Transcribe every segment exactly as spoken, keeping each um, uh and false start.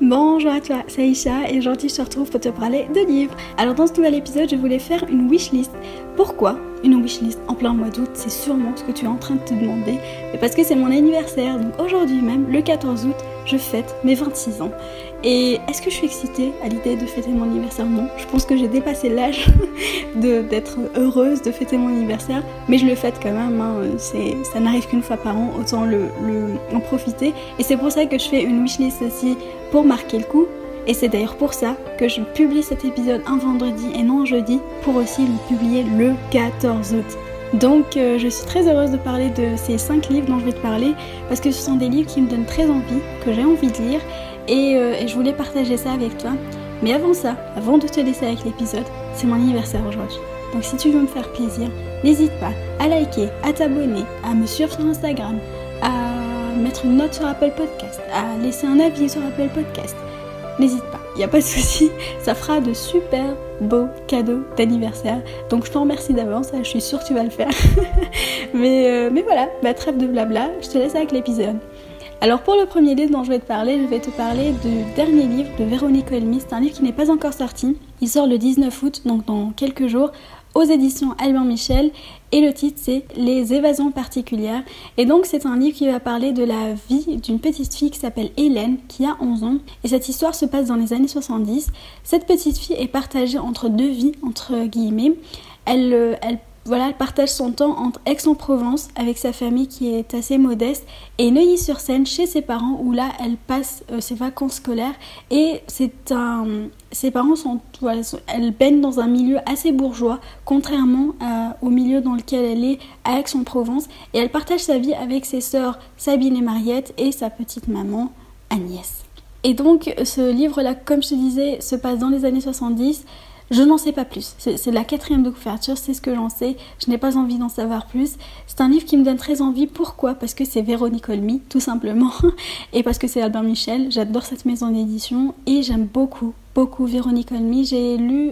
Bonjour à toi, c'est Aïcha et aujourd'hui je te retrouve pour te parler de livres. Alors dans ce nouvel épisode, je voulais faire une wishlist. Pourquoi une wishlist en plein mois d'août? C'est sûrement ce que tu es en train de te demander. Mais parce que c'est mon anniversaire, donc aujourd'hui même, le quatorze août, je fête mes vingt-six ans. Et est-ce que je suis excitée à l'idée de fêter mon anniversaire? Non, je pense que j'ai dépassé l'âge d'être heureuse de fêter mon anniversaire, mais je le fête quand même, hein. C'est, ça n'arrive qu'une fois par an, autant le, le, en profiter. Et c'est pour ça que je fais une wishlist aussi, pour marquer le coup. Et c'est d'ailleurs pour ça que je publie cet épisode un vendredi et non un jeudi, pour aussi le publier le quatorze août. Donc euh, je suis très heureuse de parler de ces cinq livres dont je vais te parler, parce que ce sont des livres qui me donnent très envie, que j'ai envie de lire, et, euh, et je voulais partager ça avec toi. Mais avant ça, avant de te laisser avec l'épisode, c'est mon anniversaire aujourd'hui. Donc si tu veux me faire plaisir, n'hésite pas à liker, à t'abonner, à me suivre sur Instagram, à mettre une note sur Apple Podcast, à laisser un avis sur Apple Podcast. N'hésite pas, il n'y a pas de souci, ça fera de super beaux cadeaux d'anniversaire. Donc je t'en remercie d'avance, je suis sûre que tu vas le faire. mais, euh, mais voilà, bah, trêve de blabla, je te laisse avec l'épisode. Alors pour le premier livre dont je vais te parler, je vais te parler du dernier livre de Véronique Olmi. C'est un livre qui n'est pas encore sorti, il sort le dix-neuf août, donc dans quelques jours, aux éditions Albin Michel, et le titre c'est Les Évasions Particulières. Et donc c'est un livre qui va parler de la vie d'une petite fille qui s'appelle Hélène, qui a onze ans, et cette histoire se passe dans les années soixante-dix. Cette petite fille est partagée entre deux vies, entre guillemets. Elle, elle, voilà, elle partage son temps entre Aix-en-Provence, avec sa famille qui est assez modeste, et Neuilly-sur-Seine, chez ses parents, où là elle passe euh, ses vacances scolaires, et c'est un... Ses parents sont, voilà, elle baigne dans un milieu assez bourgeois, contrairement à, au milieu dans lequel elle est à Aix-en-Provence, et elle partage sa vie avec ses sœurs Sabine et Mariette et sa petite maman Agnès. Et donc ce livre-là, comme je te disais, se passe dans les années soixante-dix. Je n'en sais pas plus, c'est, c'est la quatrième de couverture, c'est ce que j'en sais, je n'ai pas envie d'en savoir plus. C'est un livre qui me donne très envie, pourquoi? Parce que c'est Véronique Olmi, tout simplement, et parce que c'est Albin Michel, j'adore cette maison d'édition, et j'aime beaucoup, beaucoup Véronique Olmi. J'ai lu,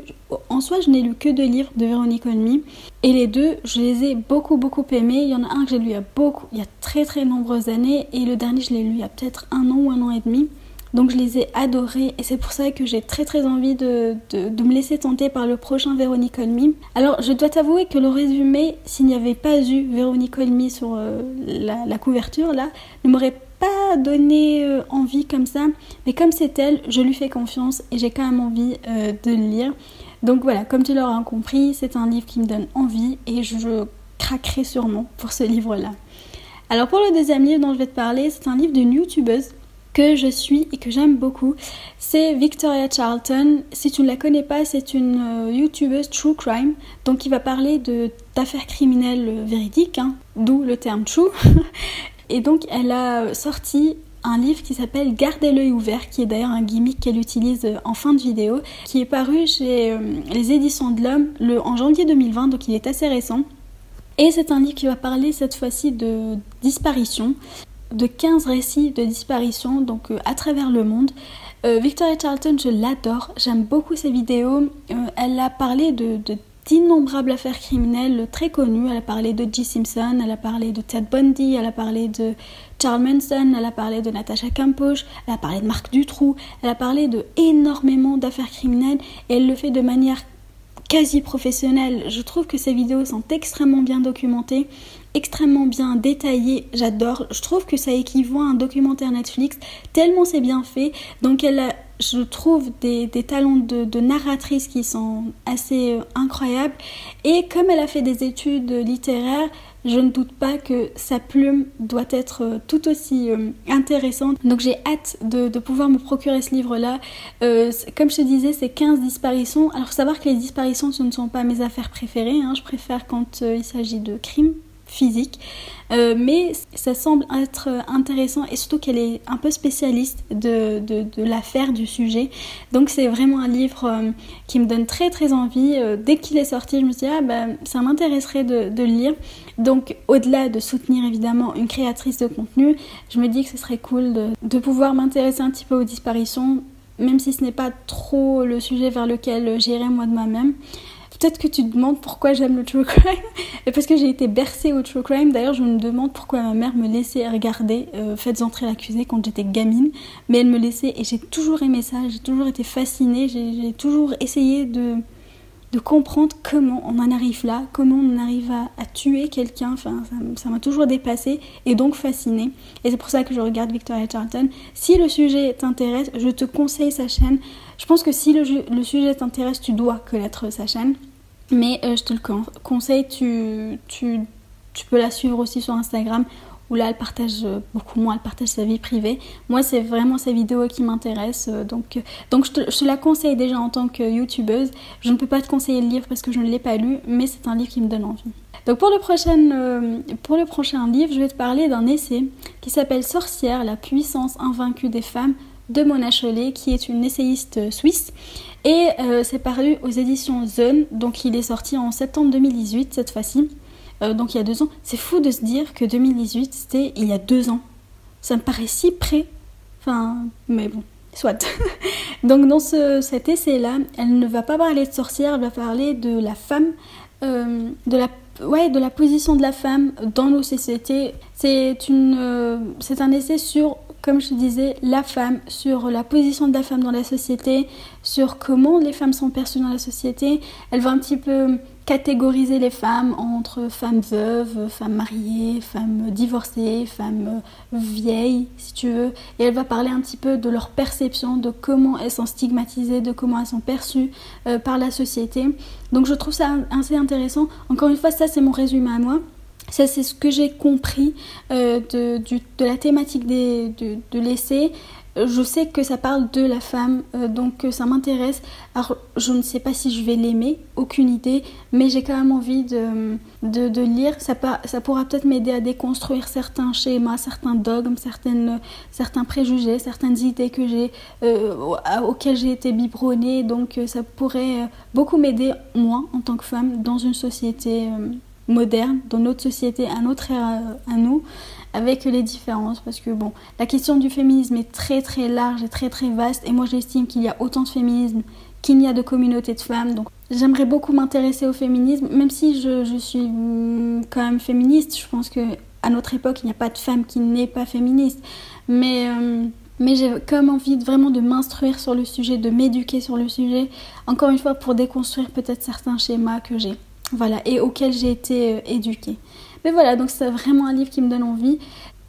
en soi je n'ai lu que deux livres de Véronique Olmi, et les deux, je les ai beaucoup, beaucoup aimés. Il y en a un que j'ai lu il y a beaucoup, il y a très très nombreuses années, et le dernier je l'ai lu il y a peut-être un an ou un an et demi. Donc je les ai adorés, et c'est pour ça que j'ai très très envie de, de, de me laisser tenter par le prochain Véronique Olmi. Alors je dois t'avouer que le résumé, s'il n'y avait pas eu Véronique Olmi sur euh, la, la couverture là, ne m'aurait pas donné euh, envie comme ça. Mais comme c'est elle, je lui fais confiance et j'ai quand même envie euh, de le lire. Donc voilà, comme tu l'auras compris, c'est un livre qui me donne envie et je, je craquerai sûrement pour ce livre là. Alors pour le deuxième livre dont je vais te parler, c'est un livre d'une youtubeuse que je suis et que j'aime beaucoup, c'est Victoria Charlton. Si tu ne la connais pas, c'est une euh, youtubeuse true crime, donc qui va parler de, d'affaires criminelles euh, véridiques, hein, d'où le terme true. Et donc elle a sorti un livre qui s'appelle Gardez l'œil ouvert, qui est d'ailleurs un gimmick qu'elle utilise en fin de vidéo, qui est paru chez euh, les éditions de l'Homme le, en janvier deux mille vingt, donc il est assez récent. Et c'est un livre qui va parler cette fois-ci de disparition, de quinze récits de disparition, donc euh, à travers le monde. Euh, Victoria Charlton, je l'adore, j'aime beaucoup ses vidéos. Euh, elle a parlé de, de, d'innombrables affaires criminelles très connues. Elle a parlé de O J Simpson, elle a parlé de Ted Bundy, elle a parlé de Charles Manson, elle a parlé de Natasha Kampusch, elle a parlé de Marc Dutroux, elle a parlé de énormément d'affaires criminelles, et elle le fait de manière quasi professionnelle. Je trouve que ses vidéos sont extrêmement bien documentées, extrêmement bien détaillé, j'adore. Je trouve que ça équivaut à un documentaire Netflix, tellement c'est bien fait. Donc elle a, je trouve, des, des talents de, de narratrice qui sont assez incroyables. Et comme elle a fait des études littéraires, je ne doute pas que sa plume doit être tout aussi intéressante. Donc j'ai hâte de, de pouvoir me procurer ce livre-là. Euh, comme je te disais, c'est quinze disparitions. Alors savoir que les disparitions, ce ne sont pas mes affaires préférées, hein. Je préfère quand il s'agit de crimes physique, euh, mais ça semble être intéressant, et surtout qu'elle est un peu spécialiste de, de, de l'affaire, du sujet. Donc c'est vraiment un livre euh, qui me donne très très envie. Euh, dès qu'il est sorti, je me suis dit, ah bah, ça m'intéresserait de, de lire. Donc au-delà de soutenir évidemment une créatrice de contenu, je me dis que ce serait cool de, de pouvoir m'intéresser un petit peu aux disparitions, même si ce n'est pas trop le sujet vers lequel j'irai moi de moi-même. peut-être que tu te demandes pourquoi j'aime le true crime. Parce que j'ai été bercée au true crime. D'ailleurs, je me demande pourquoi ma mère me laissait regarder euh, Faites entrer l'accusée quand j'étais gamine. Mais elle me laissait et j'ai toujours aimé ça. J'ai toujours été fascinée. J'ai, j'ai toujours essayé de, de comprendre comment on en arrive là, comment on arrive à, à tuer quelqu'un. Enfin, ça, ça m'a toujours dépassée et donc fascinée. Et c'est pour ça que je regarde Victoria Charlton. Si le sujet t'intéresse, je te conseille sa chaîne. Je pense que si le, le sujet t'intéresse, tu dois connaître sa chaîne. Mais euh, je te le conseille, tu, tu, tu peux la suivre aussi sur Instagram où là elle partage beaucoup moins, elle partage sa vie privée. Moi c'est vraiment sa vidéo qui m'intéresse, donc, donc je, te, je te la conseille déjà en tant que youtubeuse. Je ne peux pas te conseiller le livre parce que je ne l'ai pas lu, mais c'est un livre qui me donne envie. Donc pour le prochain, euh, pour le prochain livre, je vais te parler d'un essai qui s'appelle « Sorcières, la puissance invaincue des femmes » de Mona Chollet, qui est une essayiste suisse. Et euh, c'est paru aux éditions ZONE, donc il est sorti en septembre deux mille dix-huit cette fois-ci, euh, donc il y a deux ans. C'est fou de se dire que deux mille dix-huit c'était il y a deux ans, ça me paraît si près, enfin, mais bon, soit. Donc dans ce, cet essai-là, elle ne va pas parler de sorcière, elle va parler de la femme, euh, de la Ouais, de la position de la femme dans nos sociétés. C'est une, euh, c'est un essai sur, comme je disais, la femme, sur la position de la femme dans la société, sur comment les femmes sont perçues dans la société. Elle va un petit peu catégoriser les femmes entre femmes veuves, femmes mariées, femmes divorcées, femmes vieilles, si tu veux. Et elle va parler un petit peu de leur perception, de comment elles sont stigmatisées, de comment elles sont perçues euh, par la société. Donc je trouve ça assez intéressant. Encore une fois, ça c'est mon résumé à moi. Ça c'est ce que j'ai compris euh, de, du, de la thématique des, de, de l'essai. Je sais que ça parle de la femme, euh, donc ça m'intéresse. Alors, je ne sais pas si je vais l'aimer, aucune idée, mais j'ai quand même envie de, de, de lire. Ça, ça pourra peut-être m'aider à déconstruire certains schémas, certains dogmes, certaines, certains préjugés, certaines idées que j'ai, euh, auxquelles j'ai été biberonnée. Donc, ça pourrait beaucoup m'aider, moi, en tant que femme, dans une société euh, moderne, dans notre société, à notre ère, à nous, avec les différences, parce que bon, la question du féminisme est très très large et très très vaste, et moi j'estime qu'il y a autant de féminisme qu'il n'y a de communauté de femmes, donc j'aimerais beaucoup m'intéresser au féminisme, même si je, je suis quand même féministe. Je pense qu'à notre époque, il n'y a pas de femme qui n'est pas féministe, mais... Euh... Mais j'ai comme envie de, vraiment de m'instruire sur le sujet, de m'éduquer sur le sujet, encore une fois pour déconstruire peut-être certains schémas que j'ai, voilà, et auxquels j'ai été euh, éduquée. Mais voilà, donc c'est vraiment un livre qui me donne envie.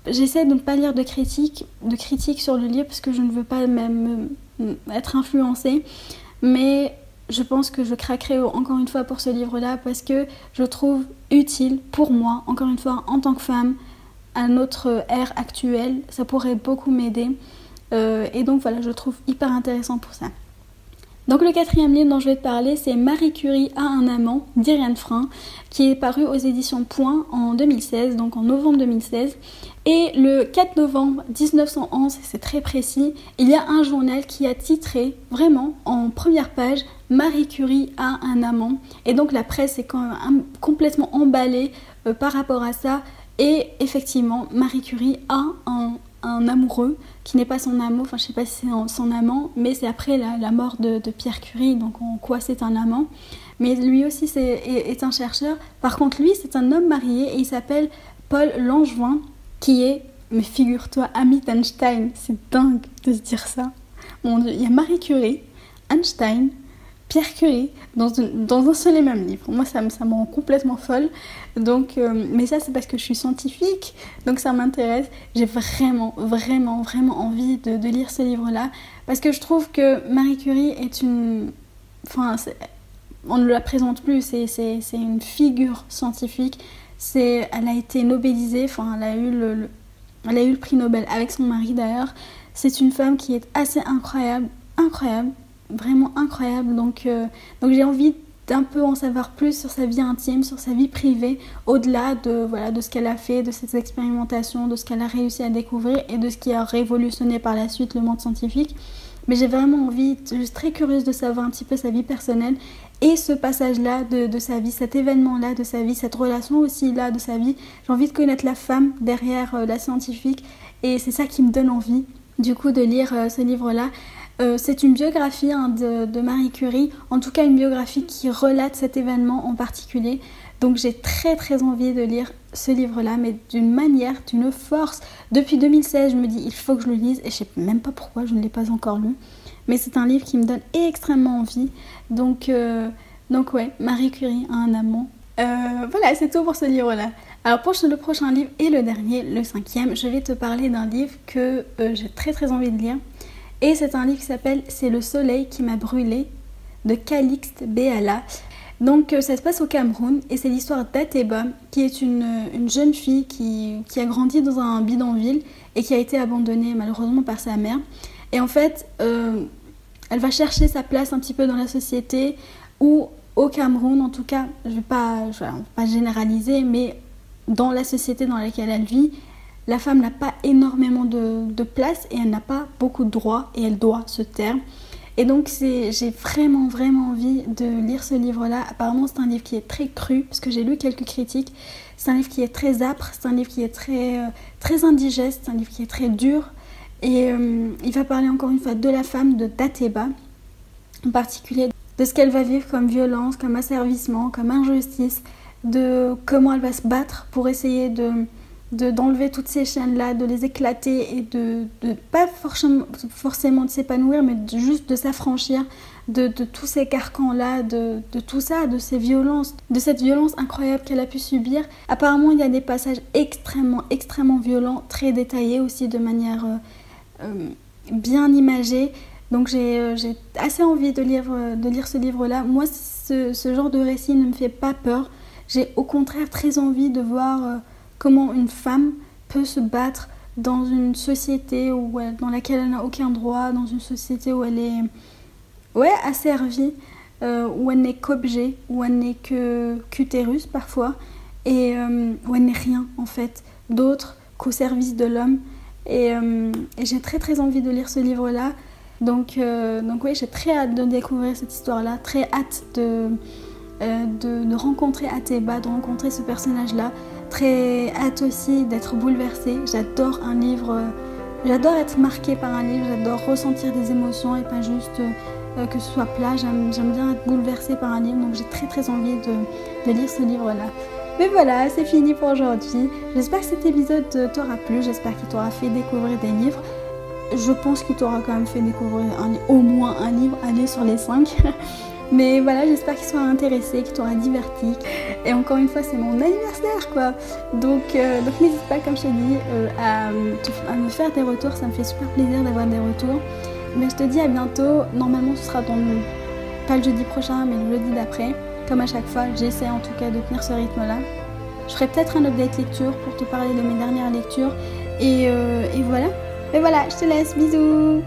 J'essaie de ne pas lire de critiques de critique sur le livre parce que je ne veux pas même euh, être influencée. Mais je pense que je craquerai encore une fois pour ce livre-là parce que je trouve utile pour moi, encore une fois, en tant que femme, à notre ère actuelle. Ça pourrait beaucoup m'aider. Euh, et donc voilà, je le trouve hyper intéressant pour ça. Donc le quatrième livre dont je vais te parler, c'est Marie Curie a un amant d'Irène Frein, qui est paru aux éditions Point en deux mille seize, donc en novembre deux mille seize. Et le quatre novembre mille neuf cent onze, c'est très précis, il y a un journal qui a titré vraiment en première page « Marie Curie a un amant ». Et donc la presse est quand même complètement emballée euh, par rapport à ça. Et effectivement, Marie Curie a un un amoureux qui n'est pas son amant, enfin je sais pas si c'est son amant, mais c'est après la, la mort de, de Pierre Curie, donc en quoi c'est un amant. Mais lui aussi c'est, est, est un chercheur. Par contre lui c'est un homme marié et il s'appelle Paul Langevin, qui est, mais figure-toi, ami d'Einstein. C'est dingue de se dire ça. Mon Dieu, il y a Marie Curie, Einstein, Pierre Curie dans, une, dans un seul et même livre. Moi ça me, ça me rend complètement folle. Donc, euh, mais ça c'est parce que je suis scientifique, donc ça m'intéresse. J'ai vraiment, vraiment, vraiment envie de, de lire ce livre-là parce que je trouve que Marie Curie est une... Enfin, c'est... on ne la présente plus, c'est, c'est, c'est une figure scientifique. C'est... Elle a été Nobelisée, enfin, elle a eu le, le... elle a eu le prix Nobel avec son mari d'ailleurs. C'est une femme qui est assez incroyable, incroyable, vraiment incroyable. Donc, euh... donc j'ai envie de d'un peu en savoir plus sur sa vie intime, sur sa vie privée, au-delà de, voilà, de ce qu'elle a fait, de ses expérimentations, de ce qu'elle a réussi à découvrir et de ce qui a révolutionné par la suite le monde scientifique. Mais j'ai vraiment envie, je suis très curieuse de savoir un petit peu sa vie personnelle et ce passage-là de, de sa vie, cet événement-là de sa vie, cette relation aussi-là de sa vie. J'ai envie de connaître la femme derrière euh, la scientifique et c'est ça qui me donne envie, du coup, de lire euh, ce livre-là. Euh, c'est une biographie hein, de, de Marie Curie, en tout cas une biographie qui relate cet événement en particulier. Donc j'ai très très envie de lire ce livre-là, mais d'une manière, d'une force. Depuis deux mille seize, je me dis il faut que je le lise et je ne sais même pas pourquoi je ne l'ai pas encore lu. Mais c'est un livre qui me donne extrêmement envie. Donc, euh, donc ouais, Marie Curie a un amant. Euh, voilà, c'est tout pour ce livre-là. Alors pour le prochain livre et le dernier, le cinquième, je vais te parler d'un livre que euh, j'ai très très envie de lire. Et c'est un livre qui s'appelle « C'est le soleil qui m'a brûlé » de Calixte Beyala. Donc ça se passe au Cameroun et c'est l'histoire d'Ateba qui est une, une jeune fille qui, qui a grandi dans un bidonville et qui a été abandonnée malheureusement par sa mère. Et en fait, euh, elle va chercher sa place un petit peu dans la société ou au Cameroun, en tout cas, je ne vais pas, je vais pas généraliser, mais dans la société dans laquelle elle vit, la femme n'a pas énormément de, de place et elle n'a pas beaucoup de droits et elle doit se taire. Et donc j'ai vraiment vraiment envie de lire ce livre-là. Apparemment c'est un livre qui est très cru parce que j'ai lu quelques critiques. C'est un livre qui est très âpre, c'est un livre qui est très, très indigeste, c'est un livre qui est très dur. Et euh, il va parler encore une fois de la femme de Ateba, en particulier de ce qu'elle va vivre comme violence, comme asservissement, comme injustice, de comment elle va se battre pour essayer de... d'enlever toutes ces chaînes-là, de les éclater et de, de pas forcément, forcément de s'épanouir, mais de, juste de s'affranchir de, de tous ces carcans-là, de, de tout ça, de ces violences, de cette violence incroyable qu'elle a pu subir. Apparemment, il y a des passages extrêmement, extrêmement violents, très détaillés aussi, de manière euh, euh, bien imagée. Donc j'ai euh, assez envie de lire, de lire ce livre-là. Moi, ce, ce genre de récit ne me fait pas peur. J'ai au contraire très envie de voir... Euh, comment une femme peut se battre dans une société où elle, dans laquelle elle n'a aucun droit, dans une société où elle est ouais, asservie, euh, où elle n'est qu'objet, où elle n'est que qu'utérus parfois, et euh, où elle n'est rien en fait, d'autre qu'au service de l'homme. Et, euh, et j'ai très très envie de lire ce livre-là. Donc, euh, donc oui, j'ai très hâte de découvrir cette histoire-là, très hâte de, euh, de, de rencontrer Ateba, de rencontrer ce personnage-là. Très hâte aussi d'être bouleversée. J'adore un livre, j'adore être marquée par un livre, j'adore ressentir des émotions et pas juste que ce soit plat. J'aime bien être bouleversée par un livre, donc j'ai très très envie de, de lire ce livre-là. Mais voilà, c'est fini pour aujourd'hui. J'espère que cet épisode t'aura plu, j'espère qu'il t'aura fait découvrir des livres. Je pense qu'il t'aura quand même fait découvrir un, au moins un livre, allez sur les cinq. Mais voilà, j'espère qu'il sera intéressé, qu'il t'aura diverti. Et encore une fois, c'est mon anniversaire, quoi. Donc, euh, donc n'hésite pas, comme je t'ai dit, euh, à, à me faire des retours. Ça me fait super plaisir d'avoir des retours. Mais je te dis à bientôt. Normalement, ce sera dans le... pas le jeudi prochain, mais le jeudi d'après. Comme à chaque fois, j'essaie en tout cas de tenir ce rythme-là. Je ferai peut-être un update lecture pour te parler de mes dernières lectures. Et, euh, et voilà. Mais voilà, je te laisse. Bisous.